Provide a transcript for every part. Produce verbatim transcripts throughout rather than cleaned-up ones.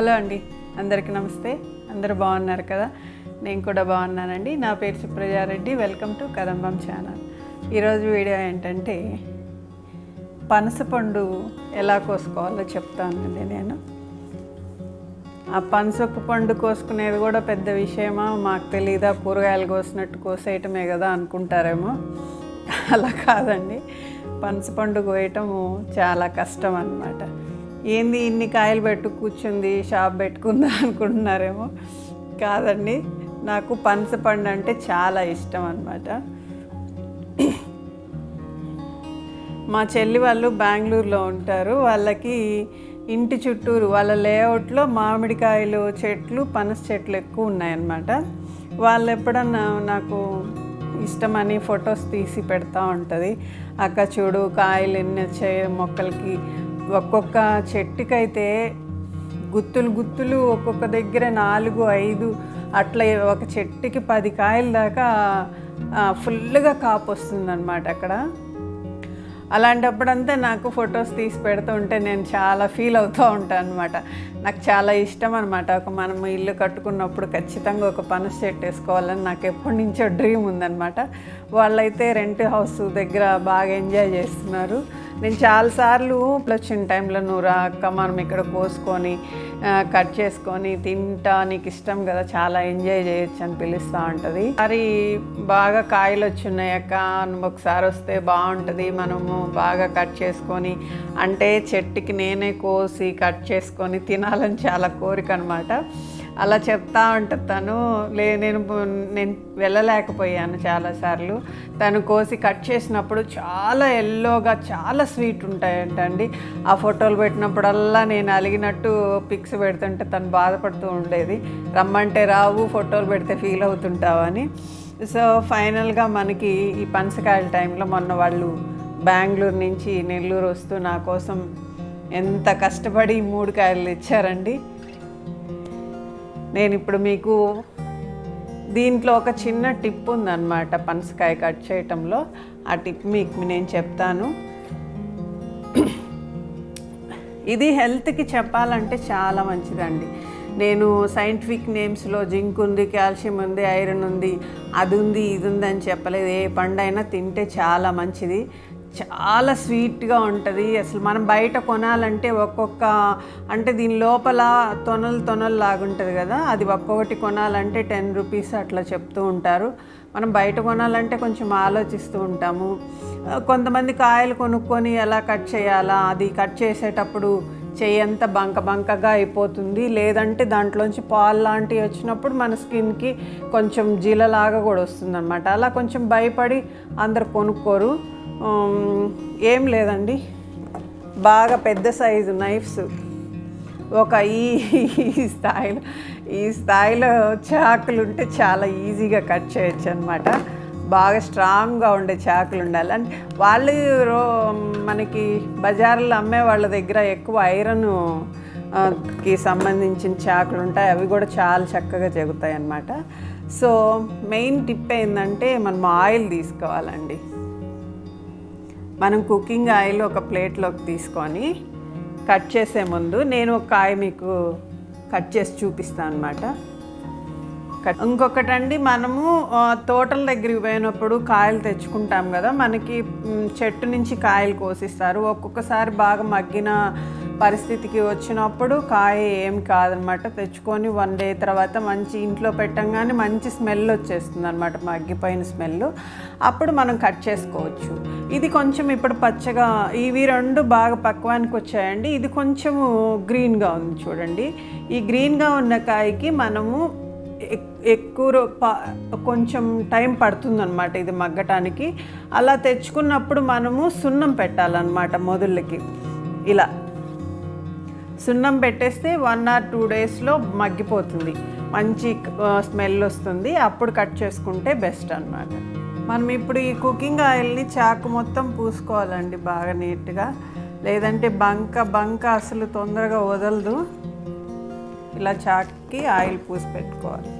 Hello అండి అందరికీ నమస్తే అందరూ బాగున్నారు కదా నేను కూడా బాగున్నానండి నా పేరు Supraja Reddy welcome to Kadambam channel ఈ రోజు వీడియో ఏంటంటే పనసపండు ఎలా కోసుకోవాలో చెప్తానండి నేను ఆ పనసపండు కోసుకునేది కూడా పెద్ద విషయమా నాకు తెలియదా కూరగాయలు కోసినట్టు కోసేయటమే కదా అనుకుంటారేమో అలా కాదండి పనసపండు కోయటం చాలా కష్టం అన్నమాట ఏంది ఇన్ని కాయలు పెట్టు కూర్చుంది షాప్ పెట్టుకుందా అనుకుంటున్నారేమో కాదండి నాకు పనసపండు అంటే చాలా ఇష్టం అన్నమాట మా చెల్లి వాళ్ళు బెంగళూరులో ఉంటారు వాళ్ళకి ఇంటి చుట్టూరు వాళ్ళ లేఅవుట్లో మామిడికాయలు చెట్లు పనస చెట్లు ఎక్కువ ఉన్నాయన్నమాట వాళ్ళు ఎప్పుడన్నా నాకు ఇష్టమని ఫొటోస్ తీసి పెడతా ఉంటుంది అక్క చూడు కాయలు ఎన్ని వచ్చాయి మొక్కలకి ఒక్కొక్క చెట్టుకైతే గుత్తులు గుత్తులు ఒక్కొక్క దగ్గర నాలుగు ఐదు అట్లా ఒక చెట్టుకి పది కాయల దాకా ఫుల్గా కాపు వస్తుందన్నమాట అక్కడ అలాంటప్పుడంతా నాకు ఫొటోస్ తీసి పెడుతూ ఉంటే నేను చాలా ఫీల్ అవుతూ ఉంటాను అనమాట నాకు చాలా ఇష్టం అనమాట ఒక మనం ఇల్లు కట్టుకున్నప్పుడు ఖచ్చితంగా ఒక పనస చెట్టు వేసుకోవాలని నాకు ఎప్పటి నుంచో డ్రీమ్ ఉందన్నమాట వాళ్ళైతే రెంట్ హౌస్ దగ్గర బాగా ఎంజాయ్ చేస్తున్నారు నేను చాలాసార్లు ప్లచ్చిన టైంలో నువ్వు రా అక్క మనం ఇక్కడ కోసుకొని కట్ చేసుకొని తింటా నీకు ఇష్టం కదా చాలా ఎంజాయ్ చేయొచ్చు అని పిలుస్తూ ఉంటుంది మరి బాగా కాయలు వచ్చున్నాయి అక్క ఒకసారి వస్తే బాగుంటుంది మనము బాగా కట్ చేసుకొని అంటే చెట్టుకి నేనే కోసి కట్ చేసుకొని తినాలని చాలా కోరిక అనమాట అలా చెప్తా ఉంటుంది తను లే నేను నేను వెళ్ళలేకపోయాను చాలాసార్లు తను కోసి కట్ చేసినప్పుడు చాలా ఎల్లోగా చాలా స్వీట్ ఉంటాయంట అండి ఆ ఫోటోలు పెట్టినప్పుడల్లా నేను అలిగినట్టు పిక్స్ పెడుతుంటే తను బాధపడుతూ ఉండేది రమ్మంటే రావు ఫోటోలు పెడితే ఫీల్ అవుతుంటావని సో ఫైనల్గా మనకి ఈ పనసకాయల టైంలో మొన్న వాళ్ళు బెంగళూరు నుంచి నెల్లూరు వస్తూ నా కోసం ఎంత కష్టపడి మూడు కాయలు ఇచ్చారండి నేను ఇప్పుడు మీకు దీంట్లో ఒక చిన్న టిప్ ఉందన్నమాట పనసకాయ కట్ చేయటంలో ఆ టిప్ మీకు నేను చెప్తాను ఇది హెల్త్కి చెప్పాలంటే చాలా మంచిదండి నేను సైంటిఫిక్ నేమ్స్లో జింక్ ఉంది కాల్షియం ఉంది ఐరన్ ఉంది అది ఉంది ఇది ఉంది అని చెప్పలేదు ఏ పండైనా తింటే చాలా మంచిది చాలా స్వీట్గా ఉంటుంది అసలు మనం బయట కొనాలంటే ఒక్కొక్క అంటే దీని లోపల తొనలు తొనలు లాగుంటుంది కదా అది ఒక్కొక్కటి కొనాలంటే టెన్ రూపీస్ అట్లా చెప్తూ ఉంటారు మనం బయట కొనాలంటే కొంచెం ఆలోచిస్తూ ఉంటాము కొంతమంది కాయలు కొనుక్కొని ఎలా కట్ చేయాలా అది కట్ చేసేటప్పుడు చేయంత బంక బంకగా అయిపోతుంది లేదంటే దాంట్లోంచి పాలు లాంటివి వచ్చినప్పుడు మన స్కిన్కి కొంచెం జీలలాగా కూడా వస్తుందన్నమాట అలా కొంచెం భయపడి అందరు కొనుక్కోరు ఏం లేదండి బాగా పెద్ద సైజు నైఫ్స్ ఒక ఈ స్థాయిలో ఈ స్థాయిలో చాకులు ఉంటే చాలా ఈజీగా కట్ చేయొచ్చు అన్నమాట బాగా స్ట్రాంగ్గా ఉండే చాకులు ఉండాలి అంటే వాళ్ళు రో మనకి బజార్లో అమ్మే వాళ్ళ దగ్గర ఎక్కువ ఐరన్ కి సంబంధించిన చాకులు ఉంటాయి అవి కూడా చాలా చక్కగా జరుగుతాయి అన్నమాట సో మెయిన్ టిప్ ఏంటంటే మనం ఆయిల్ తీసుకోవాలండి మనం కుకింగ్ ఆయిల్ ఒక ప్లేట్లోకి తీసుకొని కట్ చేసే ముందు నేను ఒక కాయ మీకు కట్ చేసి చూపిస్తాను అన్నమాట ఇంకొకటండి మనము తోటల దగ్గరికి పోయినప్పుడు కాయలు తెచ్చుకుంటాం కదా మనకి చెట్టు నుంచి కాయలు కోసిస్తారు ఒక్కొక్కసారి బాగా మగ్గిన పరిస్థితికి వచ్చినప్పుడు కాయ ఏం కాదనమాట తెచ్చుకొని వన్ డే తర్వాత మంచి ఇంట్లో పెట్టంగానే మంచి స్మెల్ వచ్చేస్తుంది అనమాట మగ్గిపోయిన స్మెల్ అప్పుడు మనం కట్ చేసుకోవచ్చు ఇది కొంచెం ఇప్పుడు పచ్చగా ఇవి రెండు బాగా పక్వానికి వచ్చాయండి ఇది కొంచెము గ్రీన్గా ఉంది చూడండి ఈ గ్రీన్గా ఉన్న కాయకి మనము ఎక్కువ కొంచెం టైం పడుతుందన్నమాట ఇది మగ్గటానికి అలా తెచ్చుకున్నప్పుడు మనము సున్నం పెట్టాలన్నమాట మొదళ్ళకి ఇలా సున్నం పెట్టేస్తే వన్ ఆర్ టూ డేస్లో మగ్గిపోతుంది మంచి స్మెల్ వస్తుంది అప్పుడు కట్ చేసుకుంటే బెస్ట్ అన్నమాట మనం ఇప్పుడు ఈ కుకింగ్ ఆయిల్ని చాకు మొత్తం పూసుకోవాలండి బాగా నీట్గా లేదంటే బంక బంక అసలు తొందరగా వదలదు ఇలా చాక్కి ఆయిల్ పూసి పెట్టుకోవాలి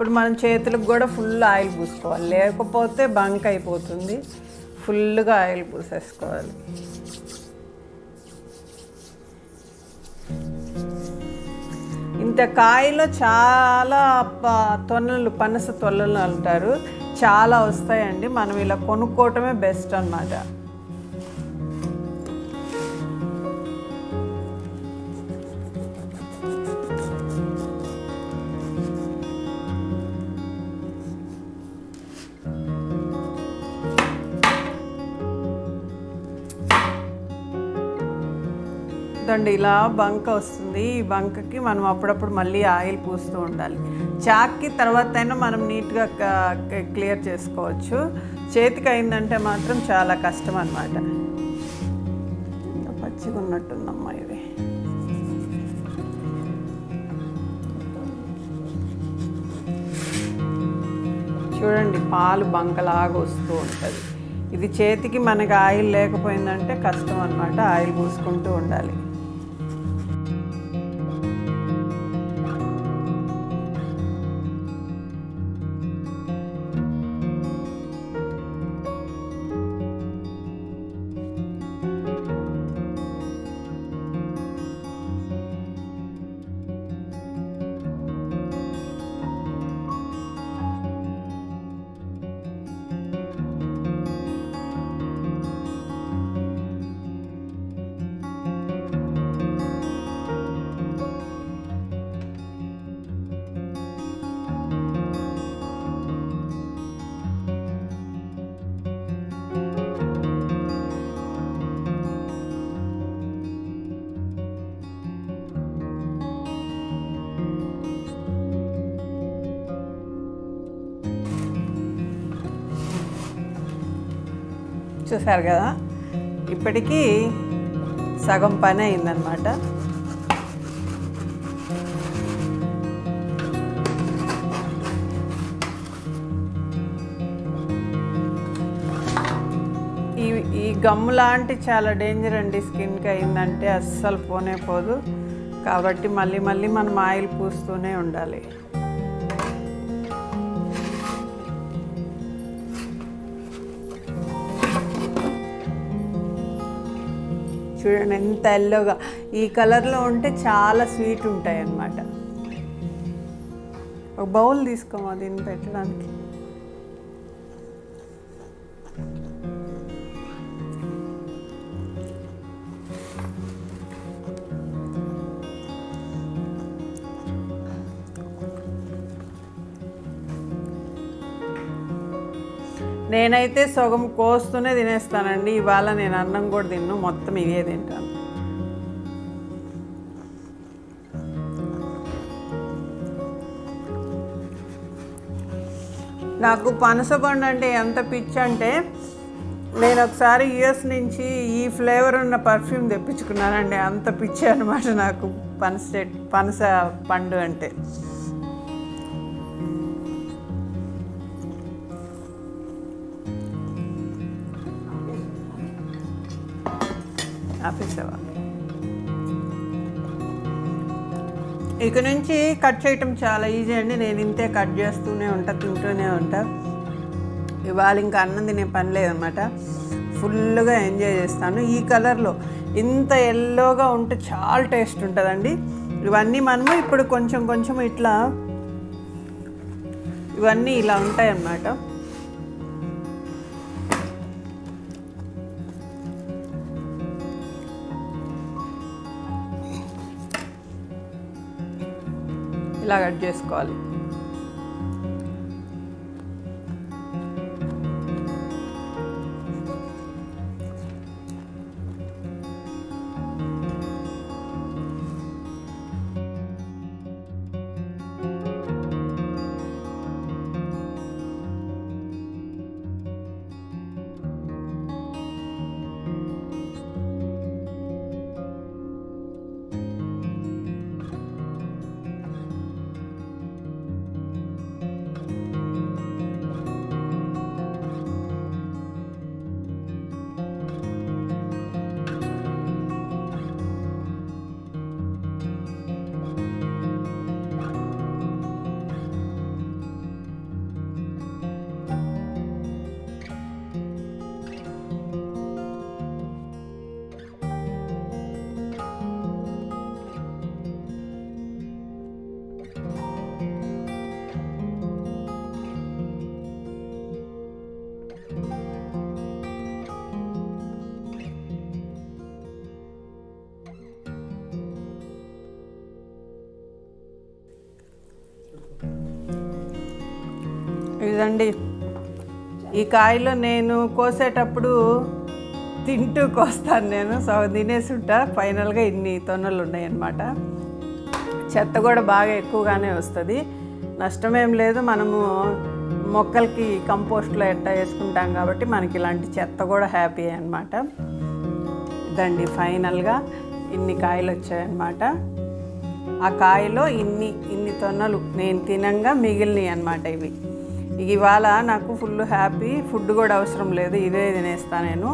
ఇప్పుడు మనం చేతులకు కూడా ఫుల్ ఆయిల్ పూసుకోవాలి, లేకపోతే బంక్ అయిపోతుంది. ఫుల్గా ఆయిల్ పూసేసుకోవాలి. ఇంత కాయలో చాలా తొన్నలు, పనస తొన్నలు అంటారు, చాలా వస్తాయండి. మనం ఇలా కొనుక్కోవటమే బెస్ట్ అన్నమాట. చూడండి ఇలా బంక వస్తుంది. ఈ బంకకి మనం అప్పుడప్పుడు మళ్ళీ ఆయిల్ పూస్తూ ఉండాలి. చాక్కి తర్వాత అయినా మనం నీట్గా క్లియర్ చేసుకోవచ్చు. చేతికి అయిందంటే మాత్రం చాలా కష్టం అన్నమాట. ఇంకా పచ్చిగా ఉన్నట్టుందమ్మా ఇది. చూడండి పాలు బంకలాగా వస్తూ ఉంటుంది. ఇది చేతికి మనకి ఆయిల్ లేకపోయిందంటే కష్టం అన్నమాట. ఆయిల్ పూసుకుంటూ ఉండాలి. చూసారు కదా, ఇప్పటికీ సగం పని అయిందన్నమాట. ఈ ఈ గమ్ము లాంటి చాలా డేంజర్ అండి. స్కిన్కి అయిందంటే అస్సలు పోనే పోదు. కాబట్టి మళ్ళీ మళ్ళీ మనం ఆయిల్ పూస్తూనే ఉండాలి. చూడండి ఎంత ఎల్లోగా, ఈ కలర్లో ఉంటే చాలా స్వీట్ ఉంటాయి అన్నమాట. ఒక బౌల్ తీసుకోమా దీన్ని పెట్టడానికి. నేనైతే సగం కోస్తూనే తినేస్తానండి. ఇవాళ నేను అన్నం కూడా తిన్ను, మొత్తం ఇవే తింటాను. నాకు పనసపండు అంటే ఎంత పిచ్చి అంటే, నేను ఒకసారి యూఎస్ నుంచి ఈ ఫ్లేవర్ ఉన్న పర్ఫ్యూమ్ తెప్పించుకున్నానండి. అంత పిచ్చి అన్నమాట నాకు పనస చెట్టు, పనస పండు అంటే. ఆపేసావా? ఇక నుంచి కట్ చేయటం చాలా ఈజీ అండి. నేను ఇంతే కట్ చేస్తూనే ఉంటా, తింటూనే ఉంటా. ఇవాళ ఇంకా అన్నం తినే పని లేదన్నమాట. ఫుల్గా ఎంజాయ్ చేస్తాను. ఈ కలర్లో ఇంత ఎల్లోగా ఉంటే చాలా టేస్ట్ ఉంటుందండి. ఇవన్నీ మనము ఇప్పుడు కొంచెం కొంచెం ఇట్లా ఇవన్నీ ఇలా ఉంటాయి అన్నమాట. ఇలా కట్ చేసుకోవాలి. ఇదండి ఈ కాయలు నేను కోసేటప్పుడు తింటూ కోస్తాను నేను సో తినేసుంటా ఫైనల్ గా ఇన్ని తొన్నలు ఉన్నాయి అన్నమాట చెత్త కూడా బాగా ఎక్కువగానే వస్తది నష్టం ఏం లేదు మనము మొక్కలకి కంపోస్ట్ లో ఎట్ట చేసుకుంటాం కాబట్టి మనకి ఇలాంటి చెత్త కూడా హ్యాపీ అన్నమాట ఇదండి ఫైనల్ గా ఇన్ని కాయలు వచ్చాయి అన్నమాట ఆ కాయలో ఇన్ని ఇన్ని తొన్నలు నేను తినంగా మిగిలిని అన్నమాట ఇవి ఇవాల నాకు ఫుల్ హ్యాపీ ఫుడ్ కూడా అవసరం లేదు ఇదే తినేస్తా నేను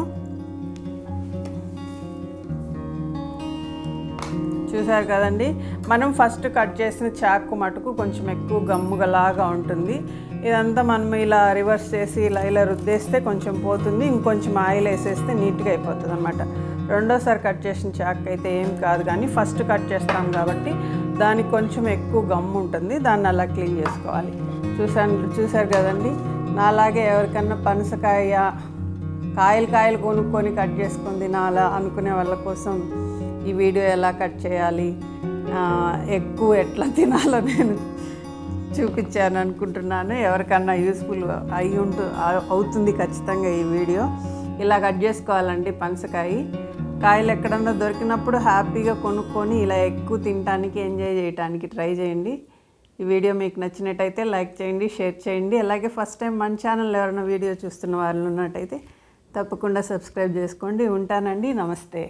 చూశారు కదండి మనం ఫస్ట్ కట్ చేసిన చాకు మటుకు కొంచెం ఎక్కువ గమ్ముగలాగా ఉంటుంది ఇదంతా మనం ఇలా రివర్స్ చేసి ఇలా ఇలా రుద్దేస్తే కొంచెం పోతుంది ఇంకొంచెం ఆయిల్ వేసేస్తే నీట్గా అయిపోతుంది అన్నమాట రెండోసారి కట్ చేసిన చాకు అయితే ఏం కాదు కానీ ఫస్ట్ కట్ చేస్తాం కాబట్టి దానికి కొంచెం ఎక్కువ గమ్ము ఉంటుంది దాన్ని అలా క్లీన్ చేసుకోవాలి చూసాను చూశారు కదండి నాలాగే ఎవరికన్నా పనసకాయ కాయలు కాయలు కొనుక్కొని కట్ చేసుకుంది నాలా అనుకునే వాళ్ళ కోసం ఈ వీడియో ఎలా కట్ చేయాలి ఎక్కువ ఎట్లా తినాలో నేను చూపించాను అనుకుంటున్నాను ఎవరికన్నా యూస్ఫుల్ అయి ఉంటు అవుతుంది ఖచ్చితంగా ఈ వీడియో ఇలా కట్ చేసుకోవాలండి పనసకాయ కాయలు ఎక్కడన్నా దొరికినప్పుడు హ్యాపీగా కొనుక్కొని ఇలా ఎక్కువ తినడానికి ఎంజాయ్ చేయడానికి ట్రై చేయండి ఈ వీడియో మీకు నచ్చినట్టయితే లైక్ చేయండి షేర్ చేయండి అలాగే ఫస్ట్ టైం మన ఛానల్ ఎవరైనా వీడియో చూస్తున్న వాళ్ళు ఉన్నట్టయితే తప్పకుండా సబ్స్క్రైబ్ చేసుకోండి ఉంటానండి నమస్తే